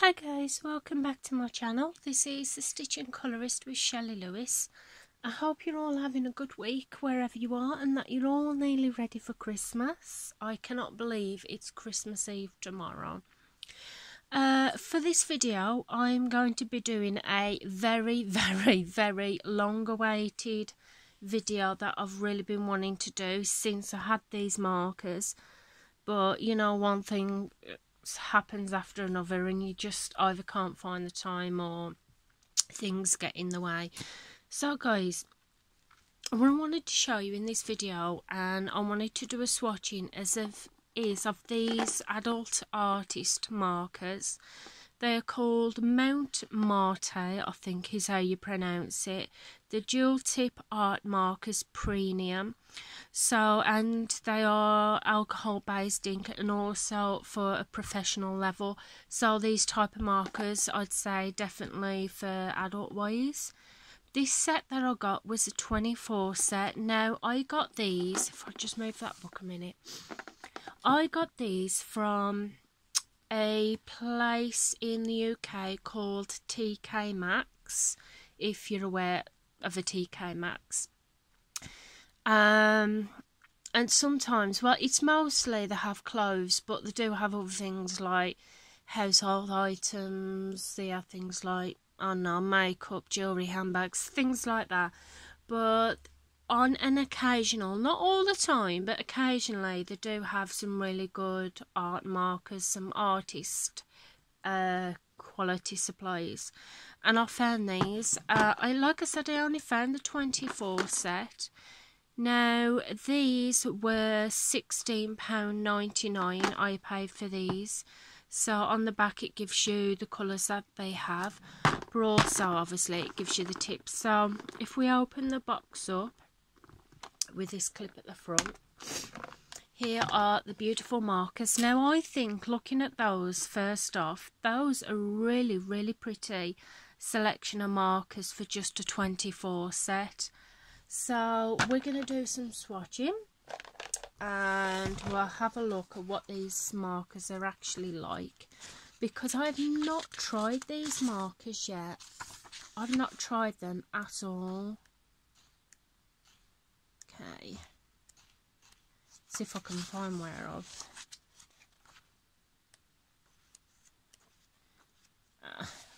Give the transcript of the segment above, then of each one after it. Hi guys, welcome back to my channel. This is The Stitching Colourist with Shelley Lewis. I hope you're all having a good week wherever you are and that you're all nearly ready for Christmas. I cannot believe it's Christmas Eve tomorrow. For this video I'm going to be doing a very, very, very long awaited video that I've really been wanting to do since I had these markers, but you know, one thing happens after another and you just either can't find the time or things get in the way. So guys, what I wanted to show you in this video, and I wanted to do a swatching of these adult artist markers. They are called Monte Marte, I think is how you pronounce it, the dual tip art markers premium. So, and they are alcohol based ink and also for a professional level. So these type of markers I'd say definitely for adult wise. This set that I got was a 24 set. Now I got these, if I just move that book a minute, I got these from a place in the UK called TK Maxx, if you're aware of a TK Maxx. And sometimes, well, it's mostly they have clothes, but they do have other things like household items. They have things like, I don't know, makeup, jewellery, handbags, things like that. But on an occasional, not all the time, but occasionally they do have some really good art markers, some artist quality supplies, and I found these. Like I said, I only found the 24 set. Now these were £16.99 I paid for these. So on the back it gives you the colours that they have, but also obviously it gives you the tips. So if we open the box up with this clip at the front, here are the beautiful markers. Now I think, looking at those first off, those are really pretty selection of markers for just a 24 set. So we're going to do some swatching and we'll have a look at what these markers are actually like, because I've not tried these markers yet. I've not tried them at all. Okay, see if I can find where of.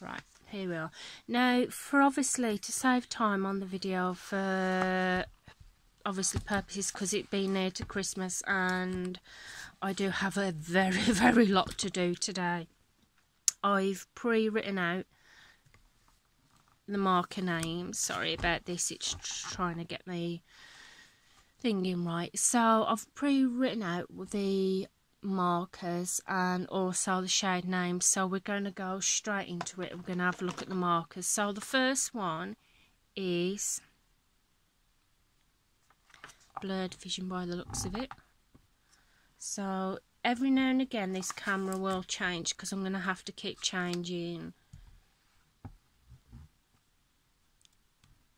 Right, here we are. Now, for obviously to save time on the video, for obviously purposes, because it being near to Christmas and I do have a very, very lot to do today, I've pre-written out the marker names. Sorry about this, it's trying to get me thinking right. So I've pre-written out the markers and also the shade names, so we're going to go straight into it. We're going to have a look at the markers. So the first one is blurred vision by the looks of it. So every now and again this camera will change, because I'm going to have to keep changing.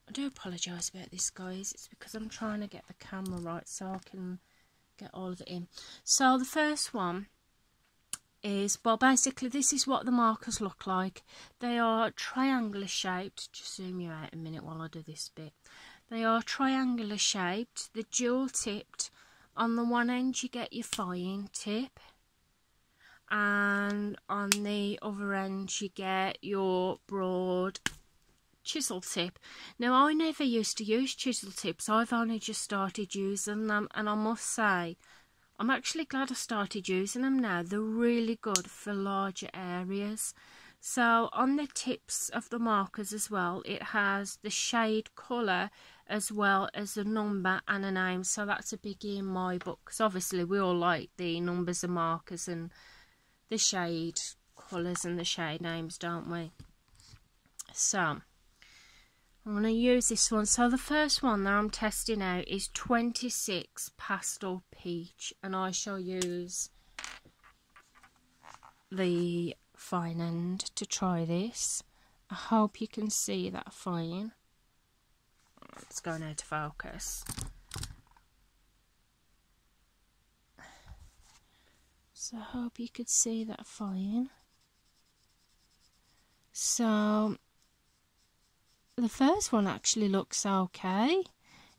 I do apologise about this guys, it's because I'm trying to get the camera right so I can get all of it in. So the first one is, well basically this is what the markers look like. They are triangular shaped. Just zoom you out a minute while I do this bit. They are triangular shaped, they're dual tipped. On the one end you get your fine tip and on the other end you get your broad chisel tip. Now I never used to use chisel tips, I've only just started using them, and I must say I'm actually glad I started using them now. They're really good for larger areas. So on the tips of the markers as well, it has the shade colour as well as a number and a name, so that's a biggie in my book, because obviously we all like the numbers and markers and the shade colours and the shade names, don't we? So I'm going to use this one. So the first one that I'm testing out is 26 Pastel Peach, and I shall use the fine end to try this. I hope you can see that fine. It's going out of focus. So I hope you could see that fine. So the first one actually looks okay.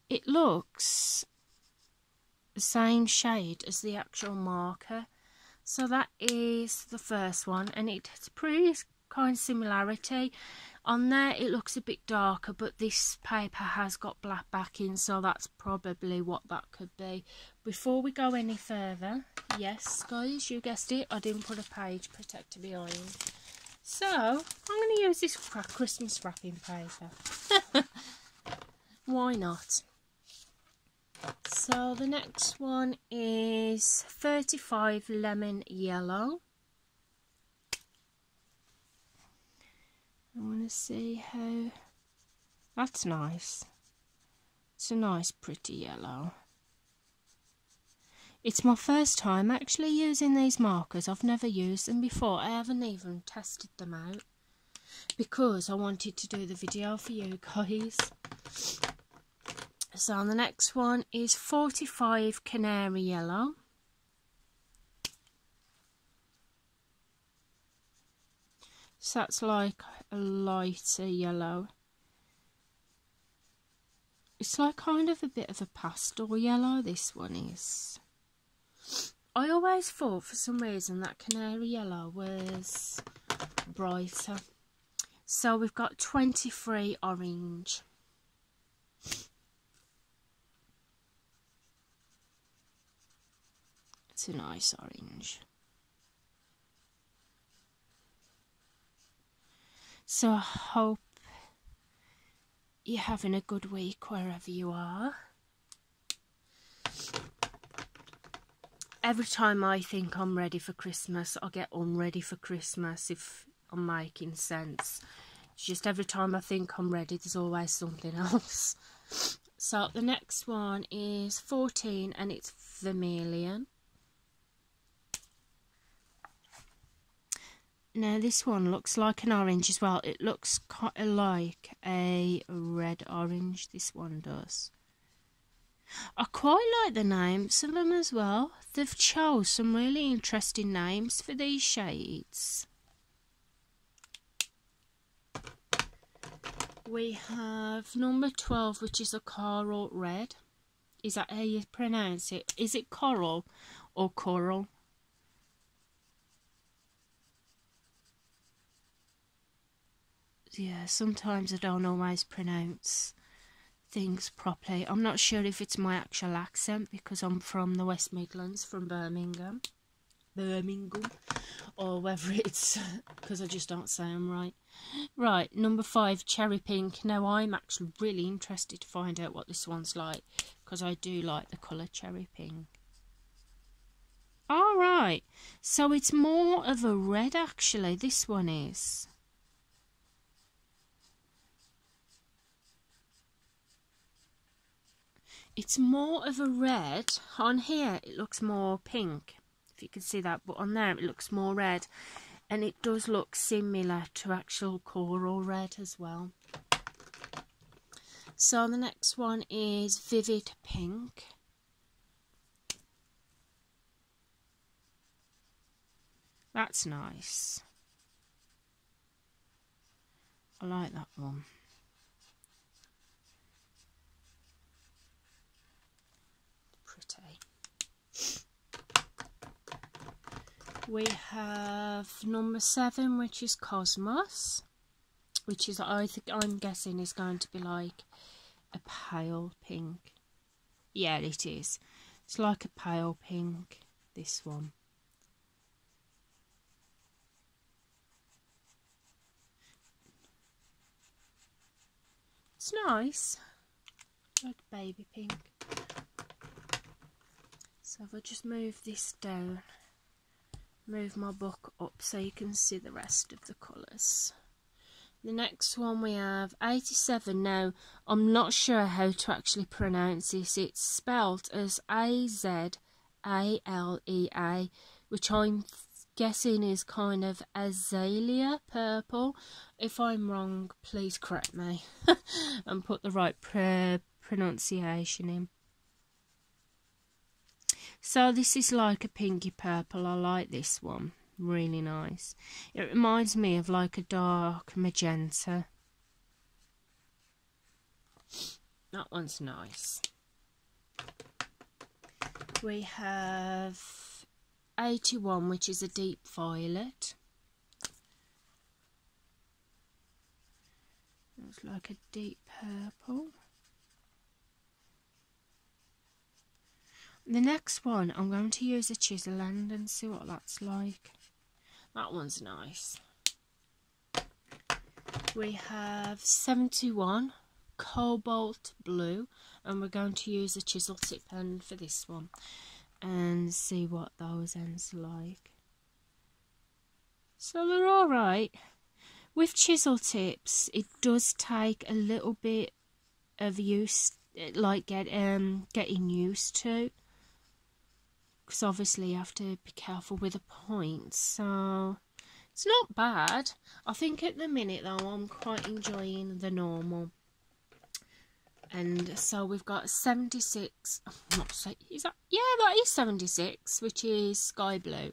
It looks the same shade as the actual marker. So that is the first one, and it's pretty kind of similarity. On there it looks a bit darker, but this paper has got black backing, so that's probably what that could be. Before we go any further, yes guys, you guessed it, I didn't put a page protector behind. So I'm going to use this Christmas wrapping paper. Why not? So the next one is 35 Lemon Yellow. I want to see how... That's nice. It's a nice pretty yellow. It's my first time actually using these markers. I've never used them before. I haven't even tested them out because I wanted to do the video for you guys. So the next one is 45 Canary Yellow. So that's like a lighter yellow. It's like kind of a bit of a pastel yellow, this one is. I always thought for some reason that Canary Yellow was brighter. So we've got 23 Orange. It's a nice orange. So I hope you're having a good week wherever you are. Every time I think I'm ready for Christmas, I get unready for Christmas, if I'm making sense. It's just every time I think I'm ready, there's always something else. So the next one is 14 and it's Vermilion. Now this one looks like an orange as well. It looks kind of like a red orange, this one does. I quite like the names of them as well. They've chose some really interesting names for these shades. We have number 12, which is a coral red. Is that how you pronounce it? Is it coral or coral? Yeah, sometimes I don't always pronounce things properly. I'm not sure if it's my actual accent because I'm from the West Midlands, from Birmingham, or whether it's because I just don't say them right. Right, number 5, Cherry Pink. Now I'm actually really interested to find out what this one's like because I do like the colour Cherry Pink. All right, so it's more of a red actually, this one is. It's more of a red. On here it looks more pink, if you can see that, but on there it looks more red, and it does look similar to actual coral red as well. So the next one is Vivid Pink. That's nice. I like that one. We have number 7, which is Cosmos, which is, I think, I'm guessing is going to be like a pale pink. Yeah, it is. It's like a pale pink, this one. It's nice, like baby pink. So if I just move this down, move my book up so you can see the rest of the colours. The next one we have 87. Now I'm not sure how to actually pronounce this. It's spelt as A-Z-A-L-E-A, which I'm guessing is kind of azalea purple. If I'm wrong, please correct me and put the right pronunciation in. So this is like a pinky purple. I like this one. really nice. It reminds me of like a dark magenta. That one's nice. We have 81, which is a deep violet. Looks like a deep purple. The next one, I'm going to use a chisel end and see what that's like. That one's nice. We have 71. Cobalt blue, and we're going to use a chisel tip end for this one and see what those ends are like. So they're alright. With chisel tips it does take a little bit of use, like getting used to, because obviously you have to be careful with the points. So it's not bad. I think at the minute though I'm quite enjoying the normal. And so we've got 76, not so, is that, yeah, that is 76, which is sky blue.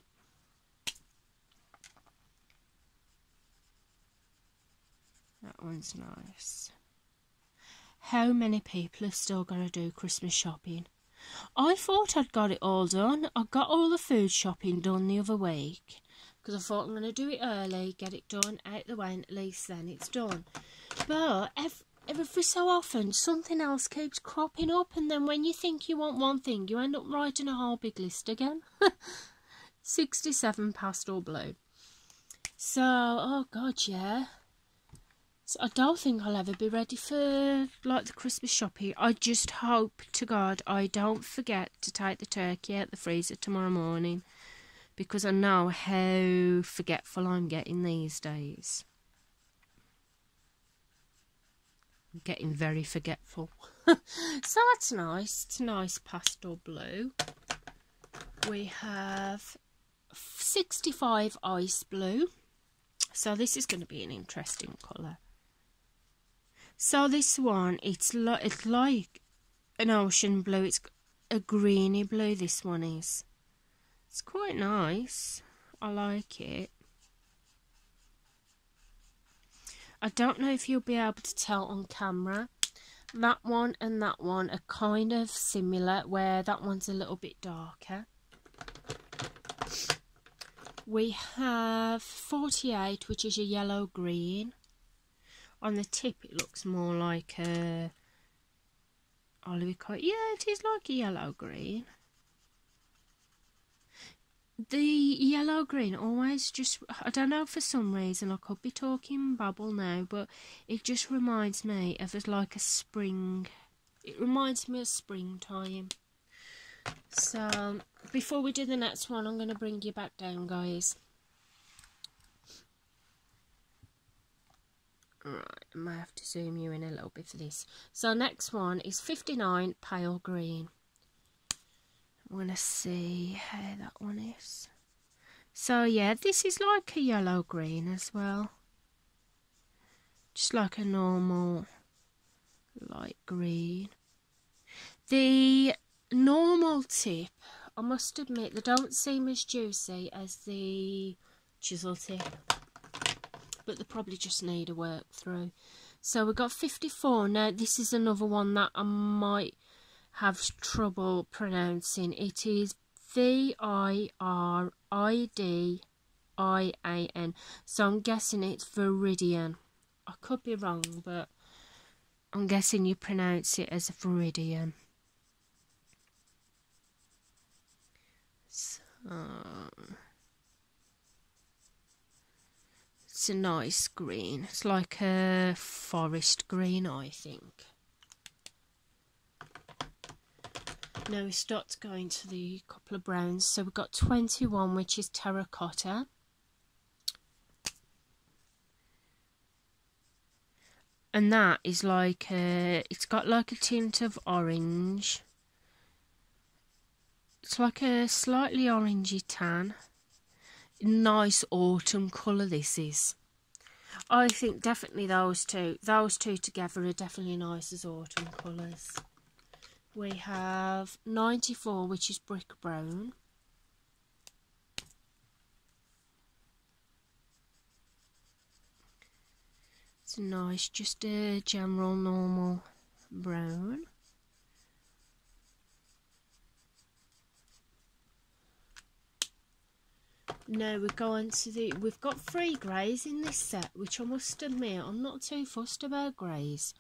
That one's nice. How many people have still got to do Christmas shopping? I thought I'd got it all done. I got all the food shopping done the other week, because I thought I'm going to do it early, get it done, out the way, and at least then it's done. But every so often something else keeps cropping up, and then when you think you want one thing you end up writing a whole big list again. 67 pastel blue. So oh god, yeah, so I don't think I'll ever be ready for like the Christmas shopping. I just hope to god I don't forget to take the turkey out the freezer tomorrow morning, because I know how forgetful I'm getting these days. Getting very forgetful. So that's nice. It's nice pastel blue. We have 65 ice blue. So this is going to be an interesting colour. So this one, it's like an ocean blue. It's a greeny blue, this one is. It's quite nice. I like it. I don't know if you'll be able to tell on camera. That one and that one are kind of similar, where that one's a little bit darker. We have 48, which is a yellow-green. On the tip it looks more like a olive colour. Yeah, it is like a yellow-green. The yellow green always just, I don't know, for some reason, I could be talking babble now, but it just reminds me of like a spring. It reminds me of springtime. So before we do the next one, I'm going to bring you back down, guys. Right, I might have to zoom you in a little bit for this. So next one is 59 pale green. I'm going to see how that one is. So yeah, this is like a yellow green as well. Just like a normal light green. The normal tip, I must admit, they don't seem as juicy as the chisel tip, but they probably just need a work through. So we've got 54. Now this is another one that I might have trouble pronouncing. It is V-I-R-I-D-I-A-N, so I'm guessing it's Viridian. I could be wrong, but I'm guessing you pronounce it as Viridian. So it's a nice green. It's like a forest green, I think. Now we start going to the couple of browns. So we've got 21, which is terracotta. And that is like a, it's got like a tint of orange. It's like a slightly orangey tan. Nice autumn colour this is. I think definitely those two together are definitely nice as autumn colours. We have 94, which is brick brown. It's a nice, just a general normal brown. Now we're going to the, we've got three greys in this set, which I must admit I'm not too fussed about greys.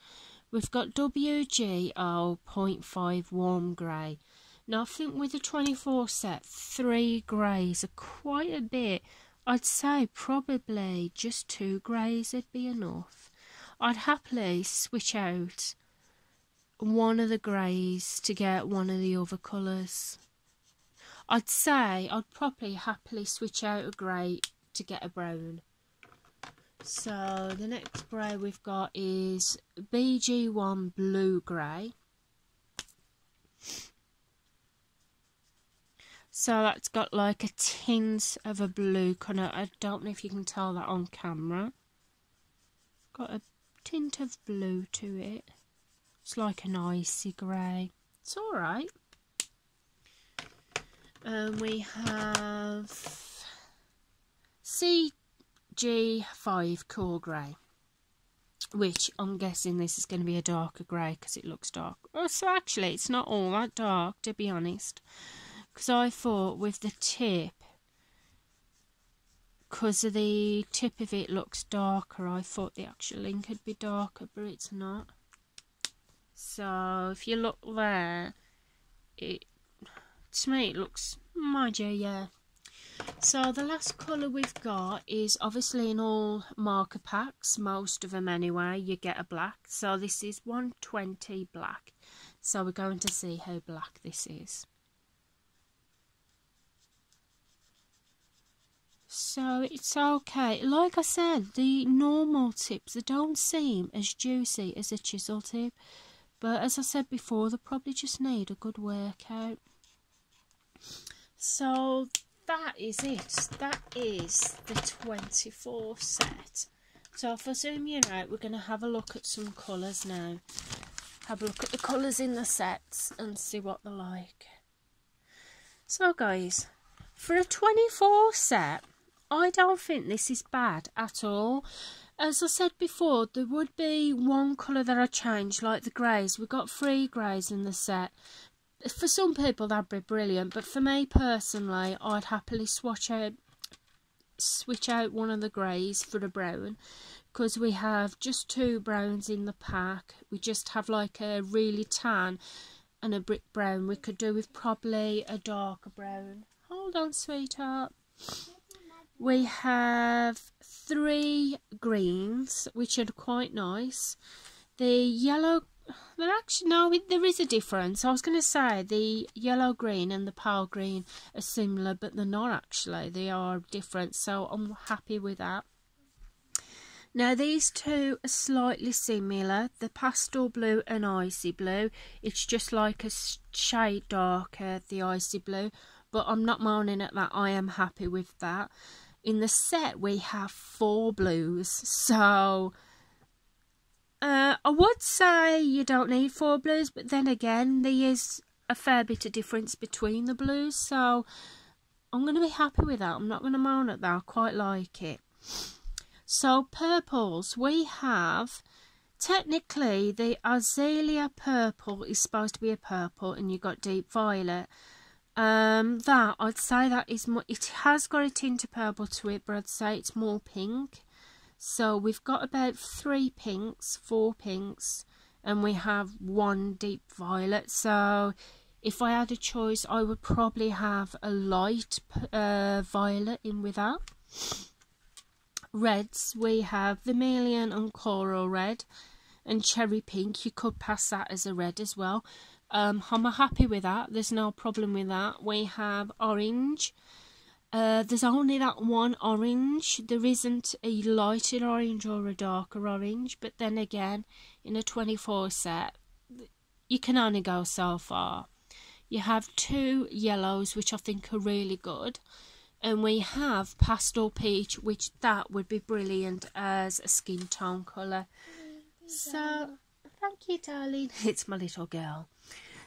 We've got WG 0.5 warm grey. Now I think with the 24 set, three greys are quite a bit. I'd say probably just two greys would be enough. I'd happily switch out one of the greys to get one of the other colours. I'd say I'd probably happily switch out a grey to get a brown. So the next grey we've got is BG1 blue grey. So that's got like a tint of a blue colour. I don't know if you can tell that on camera. Got a tint of blue to it. It's like an icy grey. It's alright. And we have CG5 cool grey, which I'm guessing this is going to be a darker grey because it looks dark. Oh, so actually it's not all that dark, to be honest. Because I thought with the tip, because of the tip of it looks darker, I thought the actual ink would be darker, but it's not. So if you look there, it, to me it looks, mind you, yeah. So the last colour we've got is obviously in all marker packs, most of them anyway, you get a black. So this is 120 black. So we're going to see how black this is. So it's okay. Like I said, the normal tips, they don't seem as juicy as a chisel tip, but as I said before, they probably just need a good workout. So that is it. That is the 24 set. So if I zoom you out, we're going to have a look at some colours now. Have a look at the colours in the sets and see what they're like. So guys, for a 24 set, I don't think this is bad at all. As I said before, there would be one colour that I changed, like the greys. We've got three greys in the set. For some people that'd be brilliant, but for me personally, I'd happily switch out one of the greys for a brown, because we have just two browns in the pack. We just have like a really tan and a brick brown. We could do with probably a darker brown. Hold on, sweetheart. We have three greens, which are quite nice. The yellow, well actually no, there is a difference. I was going to say the yellow green and the pale green are similar, but they're not actually. They are different, so I'm happy with that. Now these two are slightly similar, the pastel blue and icy blue. It's just like a shade darker, the icy blue, but I'm not moaning at that. I am happy with that. In the set we have four blues, so I would say you don't need four blues, but then again there is a fair bit of difference between the blues, so I'm going to be happy with that. I'm not going to moan at that. I quite like it. So purples, we have, technically the azalea purple is supposed to be a purple, and you've got deep violet. That, I'd say that is more, it has got a tint of purple to it, but I'd say it's more pink. So we've got about four pinks, and we have one deep violet. So if I had a choice, I would probably have a light violet in with that. Reds, we have vermilion and coral red, and cherry pink. You could pass that as a red as well. I'm happy with that. There's no problem with that. We have orange. There's only that one orange. There isn't a lighter orange or a darker orange. But then again, in a 24 set, you can only go so far. You have two yellows, which I think are really good. And we have pastel peach, which that would be brilliant as a skin tone colour. So, thank you, darling. It's my little girl.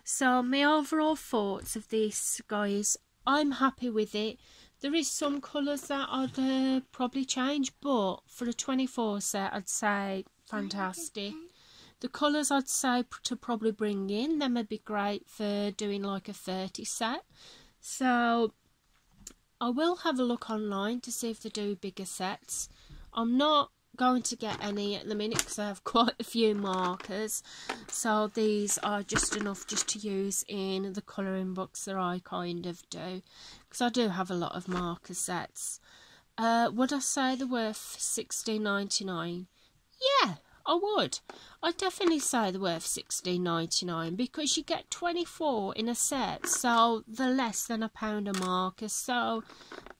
So my overall thoughts of this, guys, I'm happy with it. There is some colours that I'd probably change, but for a 24 set I'd say fantastic. The colours I'd say to probably bring in, them would be great for doing like a 30 set. So I will have a look online to see if they do bigger sets. I'm not going to get any at the minute because I have quite a few markers. So these are just enough just to use in the colouring books that I kind of do, because I do have a lot of marker sets. Would I say they're worth £16.99? Yeah, I would. I'd definitely say they're worth £16.99 because you get 24 in a set, so they're less than £1 a marker, so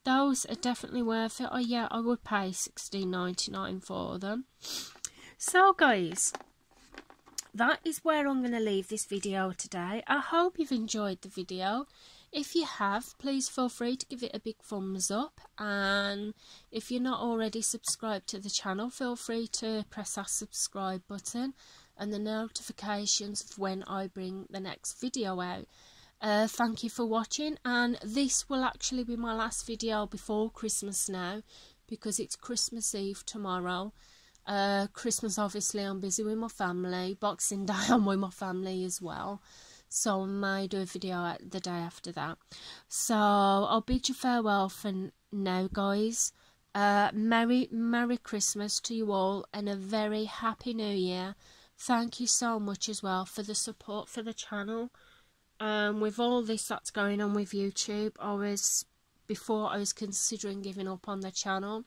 those are definitely worth it. Oh yeah, I would pay £16.99 for them. So guys, that is where I'm going to leave this video today. I hope you've enjoyed the video. If you have, please feel free to give it a big thumbs up, and if you're not already subscribed to the channel, feel free to press that subscribe button and the notifications of when I bring the next video out. Thank you for watching, and this will actually be my last video before Christmas now, because it's Christmas Eve tomorrow. Christmas obviously I'm busy with my family, Boxing Day I'm with my family as well. So I may do a video the day after that. So I'll bid you farewell for now, guys. Merry Christmas to you all, and a very happy new year. Thank you so much as well for the support for the channel. With all this that's going on with YouTube, before I was considering giving up on the channel.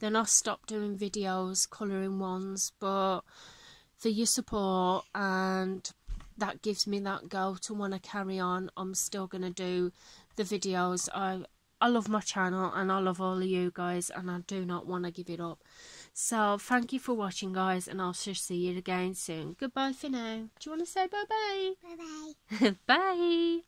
Then I stopped doing videos, colouring ones, but for your support, and that gives me that go to want to carry on. I'm still going to do the videos. I love my channel and I love all of you guys, and I do not want to give it up. So thank you for watching, guys, and I'll see you again soon. Goodbye for now. Do you want to say bye-bye? Bye-bye. Bye.